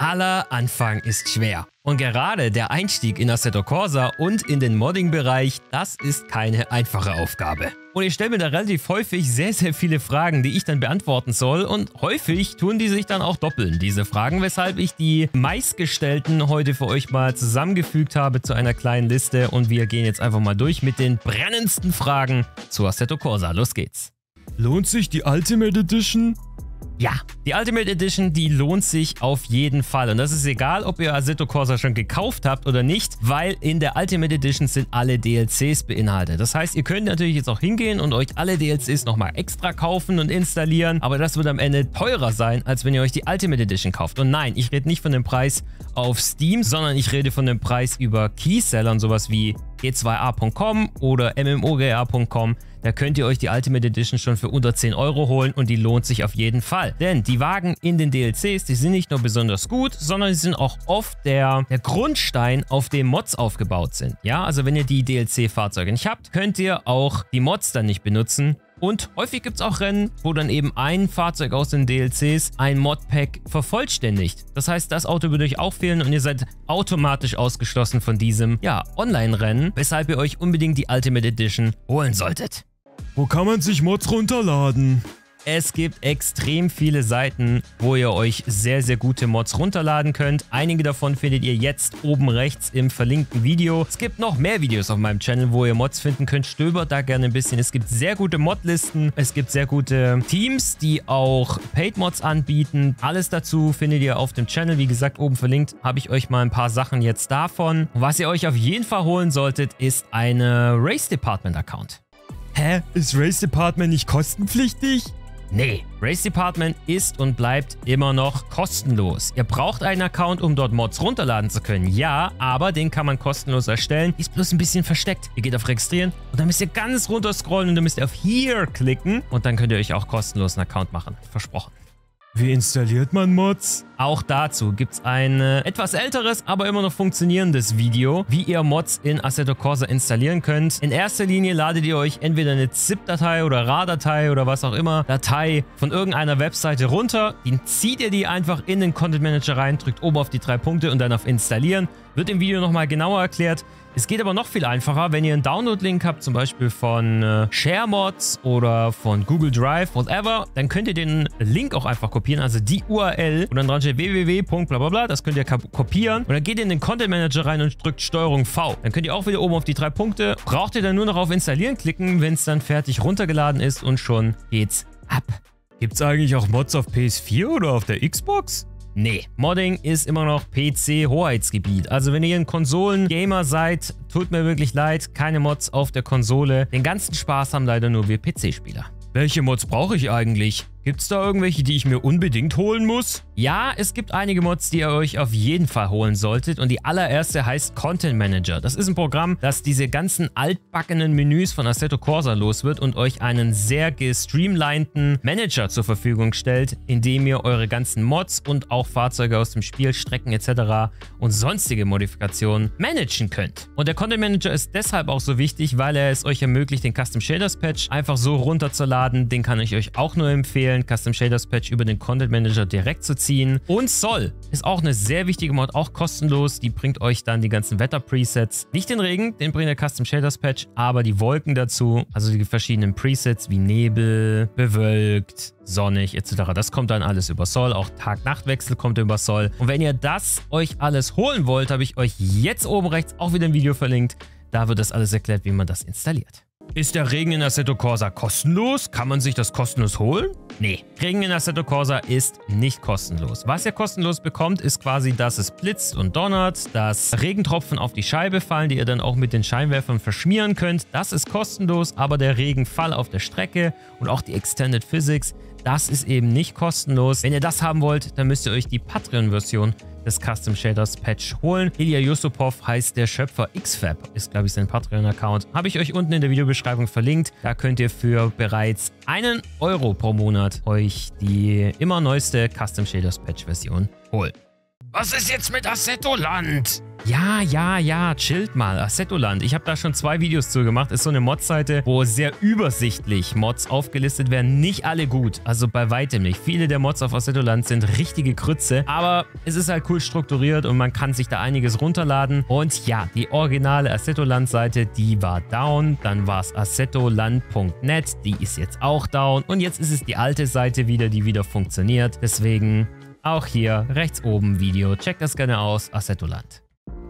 Aller Anfang ist schwer. Und gerade der Einstieg in Assetto Corsa und in den Modding-Bereich, das ist keine einfache Aufgabe. Und ich stelle mir da relativ häufig sehr viele Fragen, die ich dann beantworten soll, und häufig tun die sich dann auch doppeln, diese Fragen, weshalb ich die meistgestellten heute für euch mal zusammengefügt habe zu einer kleinen Liste, und wir gehen jetzt einfach mal durch mit den brennendsten Fragen zu Assetto Corsa. Los geht's! Lohnt sich die Ultimate Edition? Ja, die Ultimate Edition, die lohnt sich auf jeden Fall, und das ist egal, ob ihr Assetto Corsa schon gekauft habt oder nicht, weil in der Ultimate Edition sind alle DLCs beinhaltet. Das heißt, ihr könnt natürlich jetzt auch hingehen und euch alle DLCs nochmal extra kaufen und installieren, aber das wird am Ende teurer sein, als wenn ihr euch die Ultimate Edition kauft. Und nein, ich rede nicht von dem Preis auf Steam, sondern ich rede von dem Preis über Keysellern, sowas wie G2A.com oder MMOGA.com. Da könnt ihr euch die Ultimate Edition schon für unter 10 € holen, und die lohnt sich auf jeden Fall. Denn die Wagen in den DLCs, die sind nicht nur besonders gut, sondern sie sind auch oft der Grundstein, auf dem Mods aufgebaut sind. Ja, also wenn ihr die DLC-Fahrzeuge nicht habt, könnt ihr auch die Mods dann nicht benutzen. Und häufig gibt es auch Rennen, wo dann eben ein Fahrzeug aus den DLCs ein Modpack vervollständigt. Das heißt, das Auto würde euch auch fehlen, und ihr seid automatisch ausgeschlossen von diesem, ja, Online-Rennen, weshalb ihr euch unbedingt die Ultimate Edition holen solltet. Wo kann man sich Mods runterladen? Es gibt extrem viele Seiten, wo ihr euch sehr gute Mods runterladen könnt. Einige davon findet ihr jetzt oben rechts im verlinkten Video. Es gibt noch mehr Videos auf meinem Channel, wo ihr Mods finden könnt. Stöbert da gerne ein bisschen. Es gibt sehr gute Modlisten. Es gibt sehr gute Teams, die auch Paid-Mods anbieten. Alles dazu findet ihr auf dem Channel. Wie gesagt, oben verlinkt habe ich euch mal ein paar Sachen jetzt davon. Und was ihr euch auf jeden Fall holen solltet, ist eine Race Department Account. Hä? Ist Race Department nicht kostenpflichtig? Nee, Race Department ist und bleibt immer noch kostenlos. Ihr braucht einen Account, um dort Mods runterladen zu können. Ja, aber den kann man kostenlos erstellen. Ist bloß ein bisschen versteckt. Ihr geht auf Registrieren, und dann müsst ihr ganz runter scrollen, und dann müsst ihr auf Here klicken, und dann könnt ihr euch auch kostenlos einen Account machen. Versprochen. Wie installiert man Mods? Auch dazu gibt es ein etwas älteres, aber immer noch funktionierendes Video, wie ihr Mods in Assetto Corsa installieren könnt. In erster Linie ladet ihr euch entweder eine ZIP-Datei oder RAR-Datei oder was auch immer, Datei von irgendeiner Webseite runter, dann zieht ihr die einfach in den Content Manager rein, drückt oben auf die 3 Punkte und dann auf Installieren. Wird im Video nochmal genauer erklärt. Es geht aber noch viel einfacher, wenn ihr einen Download-Link habt, zum Beispiel von ShareMods oder von Google Drive, whatever, dann könnt ihr den Link auch einfach kopieren, also die URL, und dann dran steht www.blablabla, das könnt ihr kopieren, und dann geht ihr in den Content Manager rein und drückt STRG-V. Dann könnt ihr auch wieder oben auf die 3 Punkte, braucht ihr dann nur noch auf Installieren klicken, wenn es dann fertig runtergeladen ist, und schon geht's ab. Gibt's eigentlich auch Mods auf PS4 oder auf der Xbox? Nee, Modding ist immer noch PC-Hoheitsgebiet. Also wenn ihr ein Konsolen-Gamer seid, tut mir wirklich leid, keine Mods auf der Konsole. Den ganzen Spaß haben leider nur wir PC-Spieler. Welche Mods brauche ich eigentlich? Gibt es da irgendwelche, die ich mir unbedingt holen muss? Ja, es gibt einige Mods, die ihr euch auf jeden Fall holen solltet, und die allererste heißt Content Manager. Das ist ein Programm, das diese ganzen altbackenen Menüs von Assetto Corsa los wird und euch einen sehr gestreamlinten Manager zur Verfügung stellt, in dem ihr eure ganzen Mods und auch Fahrzeuge aus dem Spiel, Strecken etc. und sonstige Modifikationen managen könnt. Und der Content Manager ist deshalb auch so wichtig, weil er es euch ermöglicht, den Custom Shaders Patch einfach so runterzuladen. Den kann ich euch auch nur empfehlen, Custom Shaders Patch über den Content Manager direkt zu ziehen. Und Sol ist auch eine sehr wichtige Mod, auch kostenlos. Die bringt euch dann die ganzen Wetter-Presets. Nicht den Regen, den bringt der Custom Shaders Patch, aber die Wolken dazu. Also die verschiedenen Presets wie Nebel, bewölkt, sonnig etc. Das kommt dann alles über Sol. Auch Tag-Nacht-Wechsel kommt über Sol. Und wenn ihr das euch alles holen wollt, habe ich euch jetzt oben rechts auch wieder ein Video verlinkt. Da wird das alles erklärt, wie man das installiert. Ist der Regen in Assetto Corsa kostenlos? Kann man sich das kostenlos holen? Nee, Regen in Assetto Corsa ist nicht kostenlos. Was ihr kostenlos bekommt, ist quasi, dass es blitzt und donnert, dass Regentropfen auf die Scheibe fallen, die ihr dann auch mit den Scheinwerfern verschmieren könnt. Das ist kostenlos, aber der Regenfall auf der Strecke und auch die Extended Physics, das ist eben nicht kostenlos. Wenn ihr das haben wollt, dann müsst ihr euch die Patreon-Version des Custom Shaders Patch holen. Ilya Yusupov heißt der Schöpfer, XFab ist, glaube ich, sein Patreon-Account. Habe ich euch unten in der Videobeschreibung verlinkt. Da könnt ihr für bereits 1 € pro Monat euch die immer neueste Custom Shaders Patch Version holen. Was ist jetzt mit Assettoland? Ja, chillt mal. Assettoland. Ich habe da schon 2 Videos zu gemacht. Ist so eine Mod-Seite, wo sehr übersichtlich Mods aufgelistet werden. Nicht alle gut. Also bei weitem nicht. Viele der Mods auf Assettoland sind richtige Krütze. Aber es ist halt cool strukturiert und man kann sich da einiges runterladen. Und ja, die originale Assettoland-Seite, die war down. Dann war es assettoland.net. Die ist jetzt auch down. Und jetzt ist es die alte Seite wieder, die wieder funktioniert. Deswegen auch hier rechts oben Video. Checkt das gerne aus. Assettoland.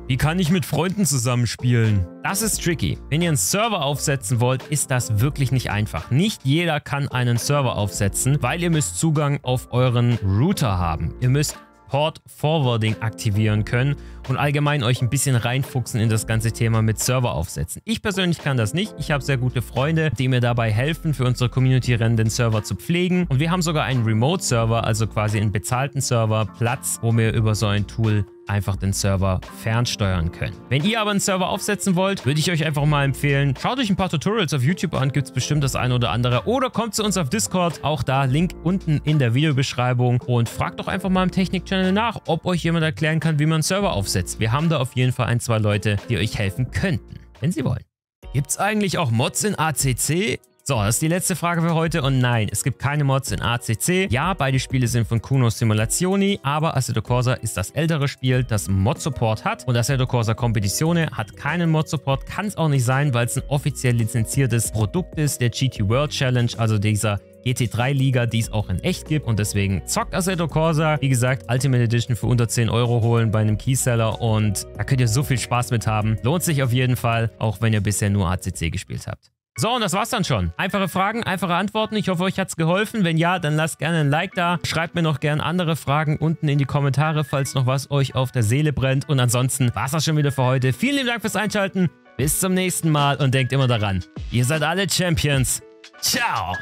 Wie kann ich mit Freunden zusammenspielen? Das ist tricky. Wenn ihr einen Server aufsetzen wollt, ist das wirklich nicht einfach. Nicht jeder kann einen Server aufsetzen, weil ihr müsst Zugang auf euren Router haben. Ihr müsst Port Forwarding aktivieren können und allgemein euch ein bisschen reinfuchsen in das ganze Thema mit Server aufsetzen. Ich persönlich kann das nicht. Ich habe sehr gute Freunde, die mir dabei helfen, für unsere Community-Rennen den Server zu pflegen. Und wir haben sogar einen Remote-Server, also quasi einen bezahlten Server, Platz, wo wir über so ein Tool einfach den Server fernsteuern können. Wenn ihr aber einen Server aufsetzen wollt, würde ich euch einfach mal empfehlen, schaut euch ein paar Tutorials auf YouTube an, gibt es bestimmt das ein oder andere. Oder kommt zu uns auf Discord, auch da, Link unten in der Videobeschreibung. Und fragt doch einfach mal im Technik-Channel nach, ob euch jemand erklären kann, wie man einen Server aufsetzt. Wir haben da auf jeden Fall 1, 2 Leute, die euch helfen könnten, wenn sie wollen. Gibt es eigentlich auch Mods in ACC? So, das ist die letzte Frage für heute und nein, es gibt keine Mods in ACC. Ja, beide Spiele sind von Kunos Simulazioni, aber Assetto Corsa ist das ältere Spiel, das Mod-Support hat und Assetto Corsa Competizione hat keinen Mod-Support, kann es auch nicht sein, weil es ein offiziell lizenziertes Produkt ist, der GT World Challenge, also dieser GT3-Liga, die es auch in echt gibt und deswegen zockt Assetto Corsa. Wie gesagt, Ultimate Edition für unter 10 € holen bei einem Keyseller und da könnt ihr so viel Spaß mit haben. Lohnt sich auf jeden Fall, auch wenn ihr bisher nur ACC gespielt habt. So, und das war's dann schon. Einfache Fragen, einfache Antworten. Ich hoffe, euch hat's geholfen. Wenn ja, dann lasst gerne ein Like da. Schreibt mir noch gerne andere Fragen unten in die Kommentare, falls noch was euch auf der Seele brennt. Und ansonsten war's das schon wieder für heute. Vielen lieben Dank fürs Einschalten. Bis zum nächsten Mal und denkt immer daran, ihr seid alle Champions. Ciao!